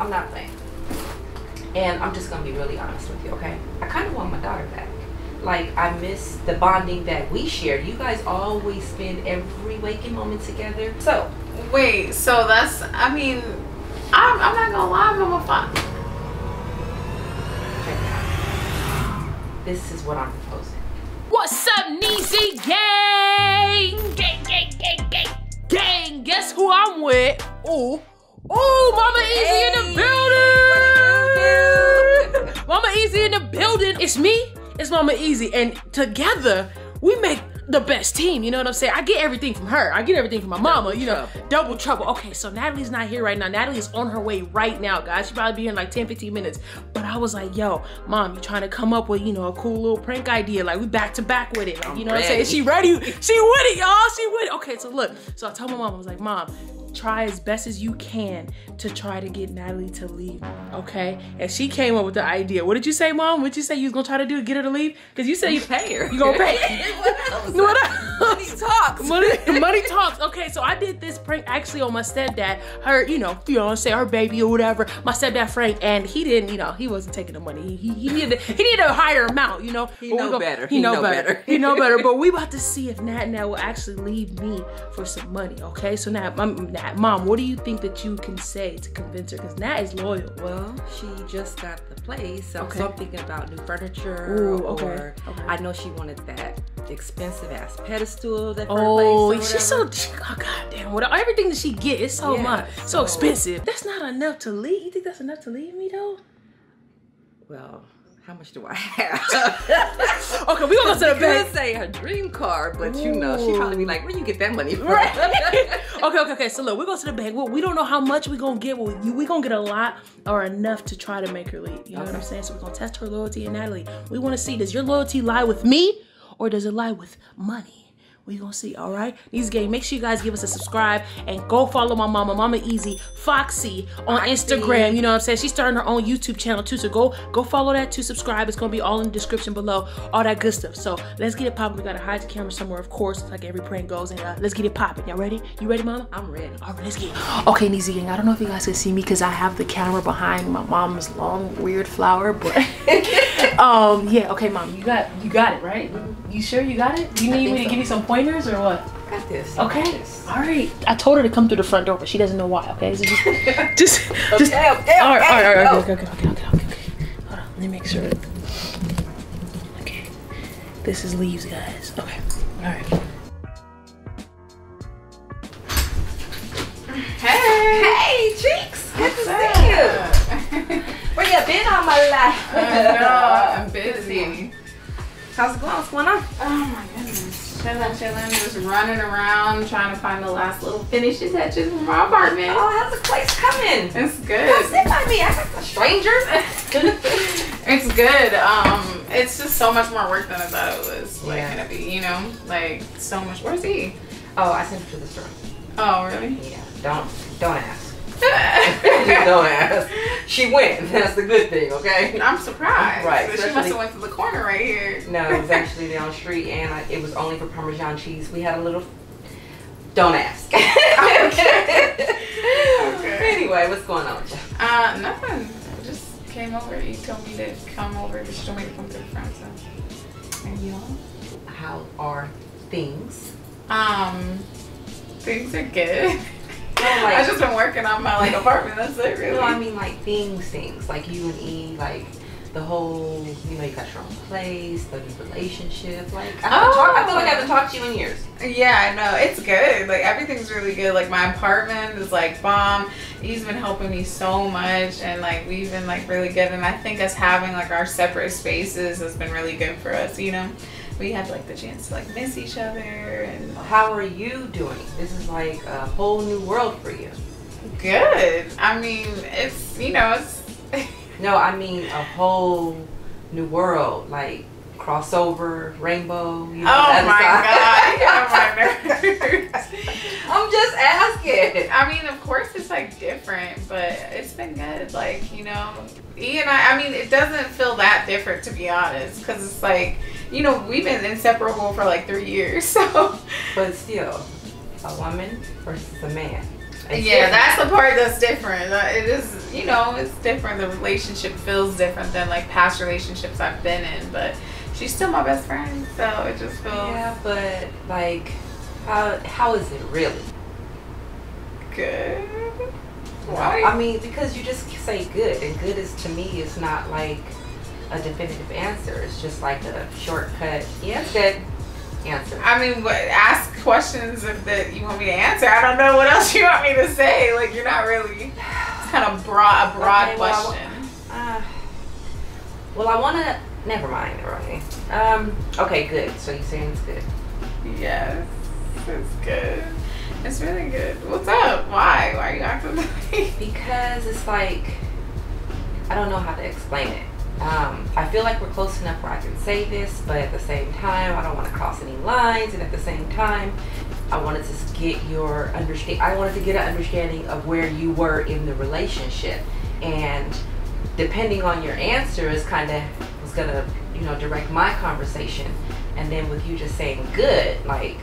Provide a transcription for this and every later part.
I'm not playing. And I'm just gonna be really honest with you, okay? I kind of want my daughter back. Like, I miss the bonding that we shared. You guys always spend every waking moment together. So wait, so that's, I mean, I'm not gonna lie, Mama Foxy. Check it out. This is what I'm proposing. What's up, Neesy Gang? Gang, gang, gang, gang, gang. Guess who I'm with? Ooh, ooh, Mama Easy in the building. What do? Mama Easy in the building. It's me. It's Mama Easy, and together we make the best team. You know what I'm saying? I get everything from her. I get everything from my mama. You know, double trouble. Okay, so Natalie's not here right now. Natalie is on her way right now, guys. She'll probably be here in like 10, 15 minutes. But I was like, yo, Mom, you trying to come up with, you know, a cool little prank idea? Like, we back to back with it. Like, you know what I'm saying? She ready? She with it, y'all. She with it. Okay, so look. So I told my mom, I was like, Mom, try as best as you can to try to get Natalie to leave, okay? And she came up with the idea. What did you say, Mom? What did you say you was gonna try to do to get her to leave? Because you said you pay her. You gonna pay her. What else? Money talks. Money talks. Okay, so I did this prank actually on my stepdad, her, you know, fiance, her baby or whatever, my stepdad Frank, and he didn't, you know, he wasn't taking the money. He needed a higher amount, you know? He know better. He know better, but we about to see if Nat will actually leave me for some money, okay? So Mom, what do you think that you can say to convince her? Because Nat is loyal. Well, she just got the place, so I'm thinking about new furniture. Ooh, or I know she wanted that expensive ass pedestal that oh goddamn, what everything that she get is so much, so expensive. That's not enough to leave. You think that's enough to leave me though? Well, how much do I have? Okay, we gonna go to the bank. You say her dream car, but you know she probably be like, where you get that money from? Right. okay. So look, we go to the bank. Well, we don't know how much we gonna get. Well, we gonna get a lot or enough to try to make her leave. You know what I'm saying? So we are gonna test her loyalty and Natalie. We want to see, does your loyalty lie with me or does it lie with money? We gonna see, all right? Easy Gang, make sure you guys give us a subscribe and go follow my mama, Mama Easy Foxy, on Instagram. You know what I'm saying? She's starting her own YouTube channel too, so go follow that too, subscribe. It's gonna be all in the description below, all that good stuff. So let's get it poppin'. We gotta hide the camera somewhere, of course, like every prank goes, and let's get it poppin'. Y'all ready? You ready, Mama? I'm ready. All right, let's get it. Okay, Neesy Gang, I don't know if you guys can see me because I have the camera behind my mom's long, weird flower, but yeah, okay, Mom, you got it, right? You sure you got it? You need me to give you some pointers or what? I got this. Okay. All right. I told her to come through the front door, but she doesn't know why. Okay. So just. All right. Okay. Hold on. Let me make sure. Okay. This is leaves, guys. Okay. All right. Hey, Cheeks. Good to see you. Where you been all my life? I'm busy. How's it going? What's going on? Oh my goodness. Chillin', just running around trying to find the last little finishes hatches in my apartment. Oh, how's the place coming? It's good. Come sit by me. I got some strangers. It's good. It's just so much more work than I thought it was gonna be, you know? Like so much. Where's he? Oh, I sent him to the store. Oh really? Yeah. Don't ask. Don't ask. She went. That's the good thing, okay? I'm surprised. Right. She must have went to the corner right here. No, it was actually down the street, and it was only for Parmesan cheese. We had a little. Don't ask. Okay. Anyway, what's going on with you? Nothing. I just came over. You told me to come over. Just told me to come to the front. So, and you all? How are things? Things are good. No, like, I've just been working on my apartment, that's it really. No, I mean like things, like you and E, like the whole, you know, you got your own place, the new relationship, like I feel like I haven't talked to you in years. Yeah, I know, it's good, like everything's really good, like my apartment is like bomb. He's been helping me so much, and like we've been like really good, and I think us having like our separate spaces has been really good for us, you know? We had like the chance to like miss each other. And how are you doing? This is like a whole new world for you. Good. I mean, it's, you know, it's no, I mean a whole new world, like crossover, rainbow. You know, oh my god! I'm just asking. I mean, of course it's like different, but it's been good. Like, you know, E and I mean, it doesn't feel that different to be honest, because it's like, you know, we've been inseparable for like 3 years, so. But still, a woman versus a man. Yeah, that's the part that's different. It is, you know, it's different. The relationship feels different than like past relationships I've been in, but she's still my best friend, so it just feels. Yeah, but like, how is it really? Good. Why? I mean, because you just say good, and good is, to me, it's not like a definitive answer. It's just like a shortcut. Yeah, good. Answer. I mean, ask questions if that you want me to answer. I don't know what else you want me to say. Like, you're not really. It's kind of broad, question. Well, I want to. Never mind, Ronnie. Okay, good. So you're saying it's good? Yes, it's good. It's really good. What's up? Why? Why are you acting like me? Because it's like, I don't know how to explain it. I feel like we're close enough where I can say this, but at the same time, I don't want to cross any lines. And at the same time, I wanted to get your understanding. I wanted to get an understanding of where you were in the relationship, and depending on your answer is kind of was gonna, you know, direct my conversation. And then with you just saying good, like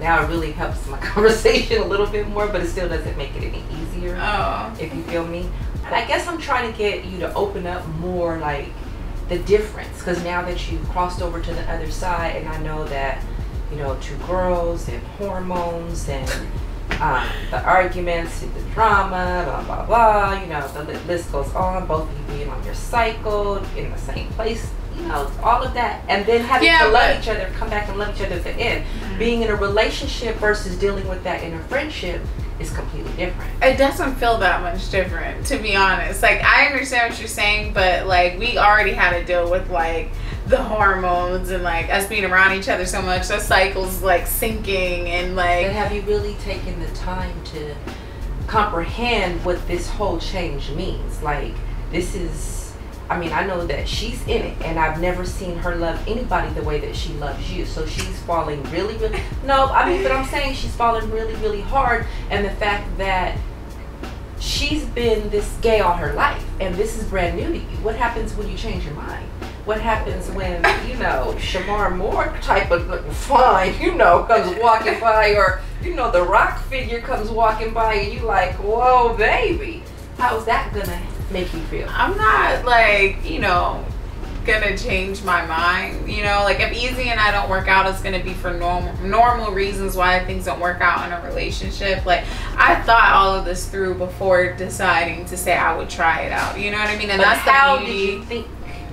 now it really helps my conversation a little bit more, but it still doesn't make it any easier. Oh. If you feel me. And I guess I'm trying to get you to open up more, like, the difference. Because now that you've crossed over to the other side, and I know that, you know, two girls and hormones and the arguments and the drama, blah, blah, blah. You know, the list goes on. Both of you being on your cycle, in the same place, you know, all of that. And then having to love each other, come back and love each other at the end. Mm-hmm. Being in a relationship versus dealing with that in a friendship. It's completely different. It doesn't feel that much different, to be honest. Like, I understand what you're saying, but like, we already had to deal with like the hormones and like us being around each other so much, those cycles like sinking and like. But have you really taken the time to comprehend what this whole change means? Like, this is, I mean, I know that she's in it, and I've never seen her love anybody the way that she loves you. So she's falling really, really, no, I mean, but I'm saying she's falling really, really hard. And the fact that she's been this gay all her life, and this is brand new to you. What happens when you change your mind? What happens when, you know, Shamar Moore type of fine, you know, comes walking by, or, you know, the rock figure comes walking by, and you like, whoa, baby, how's that gonna happen? Make you feel? I'm not like, you know, gonna change my mind, you know, like if EZEE and I don't work out, it's gonna be for normal reasons why things don't work out in a relationship. Like, I thought all of this through before deciding to say I would try it out, you know what I mean? And but that's how the beauty. Did you think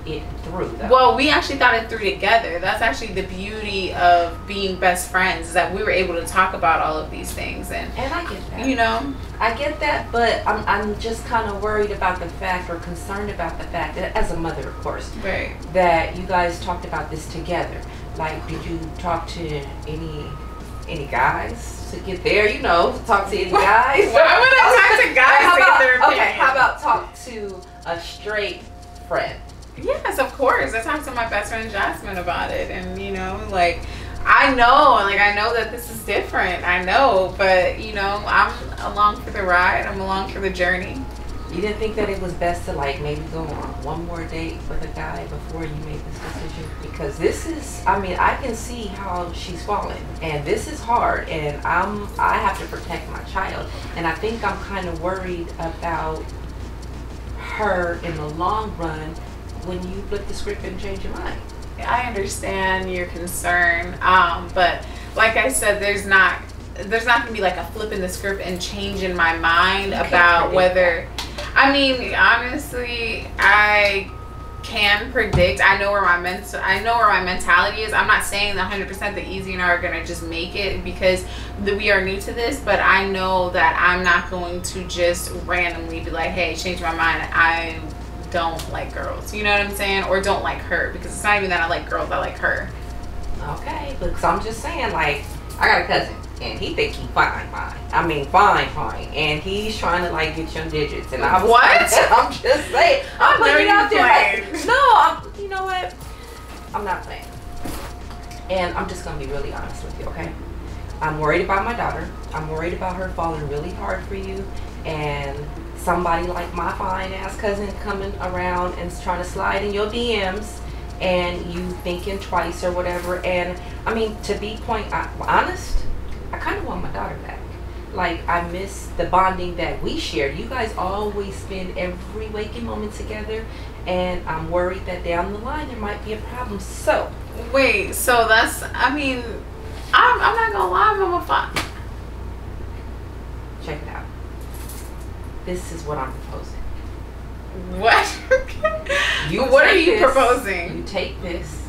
it through though? Well, we actually thought it through together. That's actually the beauty of being best friends, is that we were able to talk about all of these things. And I get that, you know, I get that, but I'm just kind of worried about the fact, or concerned about the fact that, as a mother, of course, right, that you guys talked about this together. Like, did you talk to any guys to get there? You know, talk to any guys? Why would I talk to guys? How about, to get their opinion? Okay, how about talk to a straight friend? Yes, of course. I talked to my best friend Jasmine about it, and you know, like, I know that this is different. I know, but you know, I'm along for the ride. I'm along for the journey. You didn't think that it was best to like maybe go on one more date with a guy before you made this decision? Because this is, I mean, I can see how she's falling, and this is hard, and I have to protect my child, and I think I'm kind of worried about her in the long run. When you flip the script and change your mind. I understand your concern, but like I said, there's not gonna be like a flip in the script and change in my mind about whether that. I mean, honestly, I can predict. I know where my mentality is. I'm not saying 100% that EZEE and I are gonna just make it, because we are new to this, but I know that I'm not going to just randomly be like, hey, change my mind, I don't like girls, you know what I'm saying, or don't like her, because it's not even that I like girls, I like her. Okay, because I'm just saying, like, I got a cousin, and he think he fine, and he's trying to like get your digits, and I was what? Like, I'm just saying, I'm putting it out there. Like, no, you know what? I'm not playing, and I'm just gonna be really honest with you, okay? I'm worried about my daughter. I'm worried about her falling really hard for you, and somebody like my fine ass cousin coming around and trying to slide in your DMs, and you thinking twice or whatever. And I mean, to be honest, I kind of want my daughter back. like, I miss the bonding that we share. You guys always spend every waking moment together, and I'm worried that down the line there might be a problem. So wait, so that's, I mean, I'm not gonna lie, Mama Fox. Check it out. This is what I'm proposing. What? What are you proposing? You take this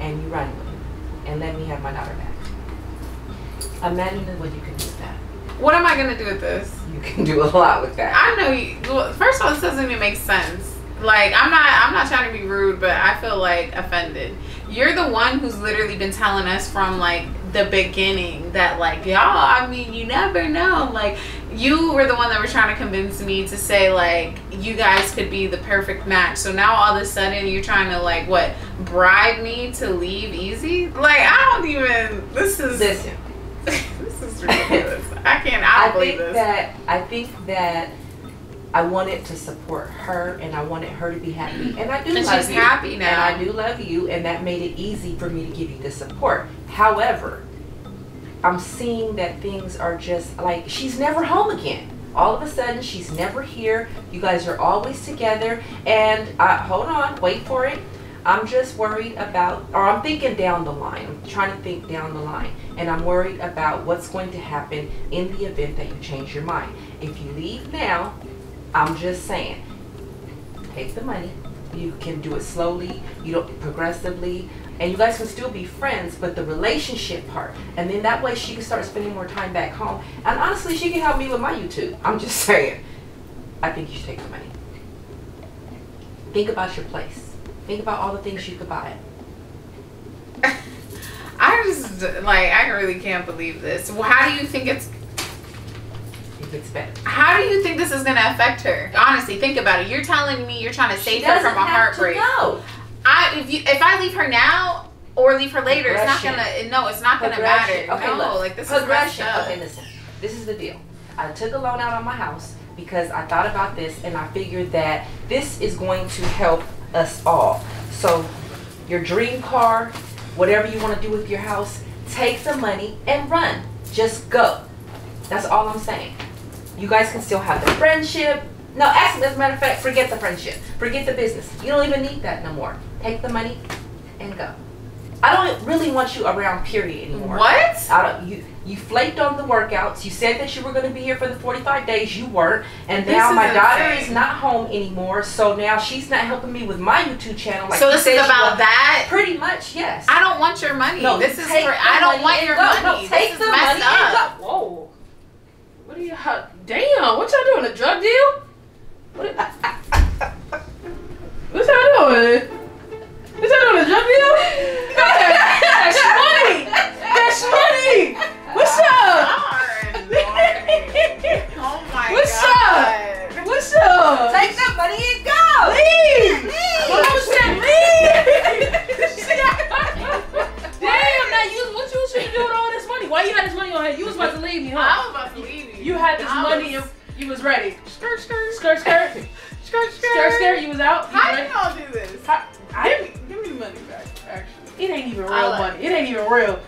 and you run with it, and let me have my daughter back. Imagine what you can do with that. What am I gonna do with this? You can do a lot with that. I know you. Well, first of all, this doesn't even make sense. Like, I'm not trying to be rude, but I feel like offended. You're the one who's literally been telling us from like the beginning that, like, y'all, I mean, you never know. Like, you were the one that were trying to convince me to say, like, you guys could be the perfect match. So now all of a sudden you're trying to, like, what, bribe me to leave EZEE? Like, I don't even, this is, listen. This is ridiculous. I think that I wanted to support her, and I wanted her to be happy, and I do love you. She's happy now. And I do love you, and that made it easy for me to give you the support. However, I'm seeing that things are just like, she's never home again. All of a sudden, she's never here. You guys are always together, and hold on, wait for it. I'm just worried about, or I'm thinking down the line. I'm trying to think down the line, and I'm worried about what's going to happen in the event that you change your mind. If you leave now, I'm just saying, take the money. You can do it slowly, you don't, progressively, and you guys can still be friends, but the relationship part. And then that way she can start spending more time back home. And honestly, she can help me with my YouTube. I'm just saying, I think you should take the money. Think about your place. Think about all the things you could buy. I just, like, I really can't believe this. Well, how do you think it's, how do you think this is going to affect her? Honestly, think about it. You're telling me you're trying to save her from a heartbreak. No, if I leave her now or leave her later, it's not gonna. No, it's not gonna matter. Okay, no, look, like, this is progression. Okay, listen. This is the deal. I took a loan out on my house because I thought about this, and I figured that this is going to help us all. So, your dream car, whatever you want to do with your house, take the money and run. Just go. That's all I'm saying. You guys can still have the friendship. No, actually, as a matter of fact, forget the friendship. Forget the business. You don't even need that no more. Take the money and go. I don't really want you around, period, anymore. What? I don't. You flaked on the workouts. You said that you were going to be here for the 45 days. You weren't. And now my daughter is not home anymore. So now she's not helping me with my YouTube channel. Like, so this is about that? Pretty much, yes. I don't want your money. No, this is for, I don't want your money. No, take the money and go. Whoa. Damn, what y'all doing? A drug deal? What y'all doing? What y'all doing? A drug deal? That's money! That's money! What's up? Oh my God. What's up? What's up? Take that money and go! Leave! Leave! What was that? Leave! Damn, now you, what you should do with all this money? Why you had this money on head? You was about to leave me, huh? I was about to leave you. You had this money and you was ready. Skirt, skirt. Skirt, skirt. Skirt, skirt. Skirt, skirt. You was out. How do y'all do this? Give me the money back, actually. It ain't even real money. It ain't even real.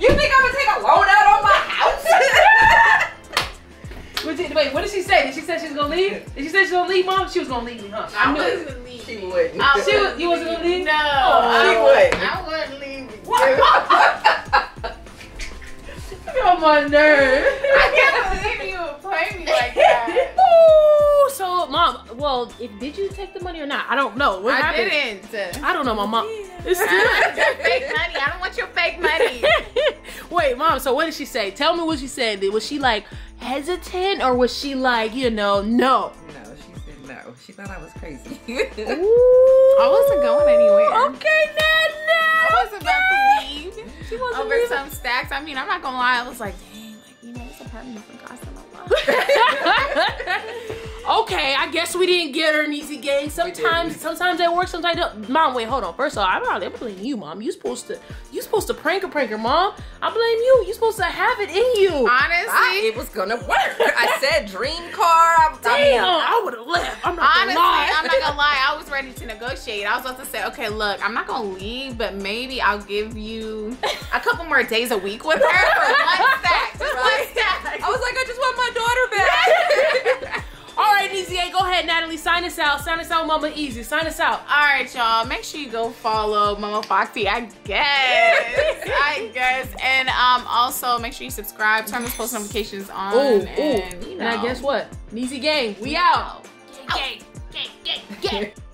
You think I'm going to take a loan out on my house? Wait, what did she say? Did she say she was going to leave? Did she say she was going to leave, Mom? She was going to leave me, huh? I knew it. She wouldn't. You wasn't going to leave? No. I wouldn't leave you. You're on my nerve. I can't believe you would play me like that. Ooh, so, Mom, well, did you take the money or not? I don't know. What happened? I didn't. I don't know, my mom. It's not your fake money. I don't want your fake money. Wait, Mom, so what did she say? Tell me what she said. Was she, like, hesitant, or was she, like, you know, no? No, she thought I was crazy. Ooh, I wasn't going anywhere. Okay, Nana. I was about to leave. She wasn't over leaving. Some stacks. I mean, I'm not gonna lie. I was like, dang, like, you know, this apartment is a gossip a lot. Okay, I guess we didn't get her an EZEE Gang. Sometimes that works, sometimes don't. Mom, wait, hold on. First of all, I'm blaming you, Mom. You supposed to prank her, Mom. I blame you. You supposed to have it in you. Honestly, it was gonna work. I said dream car. Damn, I would have left. I'm not gonna lie. I'm not gonna gonna lie, I was ready to negotiate. I was about to say, okay, look, I'm not gonna leave, but maybe I'll give you a couple more days a week with her for one stack. Just one stack. I was like, I just want my daughter back. All right, EZE, go ahead, Natalie, sign us out. Sign us out, Mama Easy. Sign us out. All right, y'all. Make sure you go follow Mama Foxy, I guess. I guess. And also, make sure you subscribe. Turn those post notifications on. Ooh, and, ooh. You know. And I guess what? Neesy Gang, we out. Gang, gang, gang, gang.